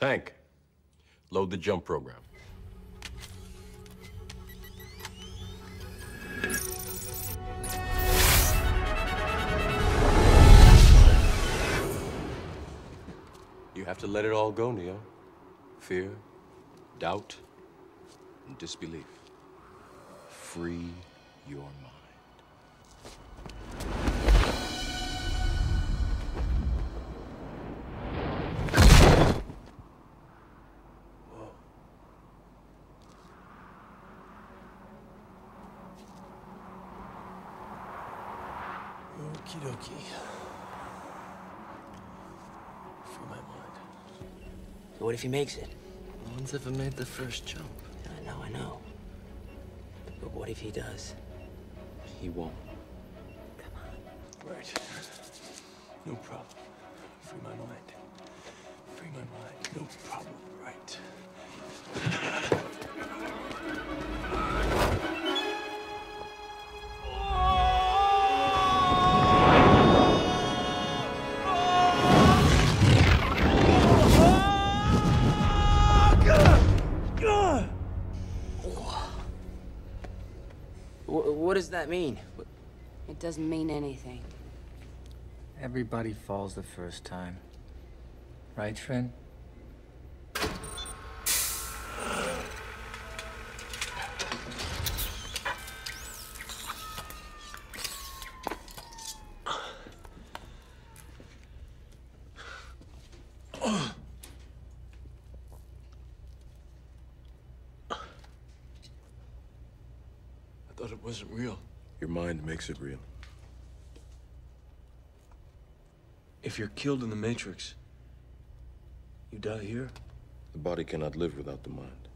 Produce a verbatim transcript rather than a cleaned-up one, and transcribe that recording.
Tank, load the jump program. You have to let it all go, Neo. Fear, doubt, and disbelief. Free your mind. Okie dokie. Free my mind. So what if he makes it? No one's ever made the first jump. I know, I know. But what if he does? He won't. Come on. Right. No problem. Free my mind. Free my mind. No problem. Right. What does that mean? It doesn't mean anything. Everybody falls the first time. Right, friend? I thought it wasn't real. Your mind makes it real. If you're killed in the Matrix, you die here? The body cannot live without the mind.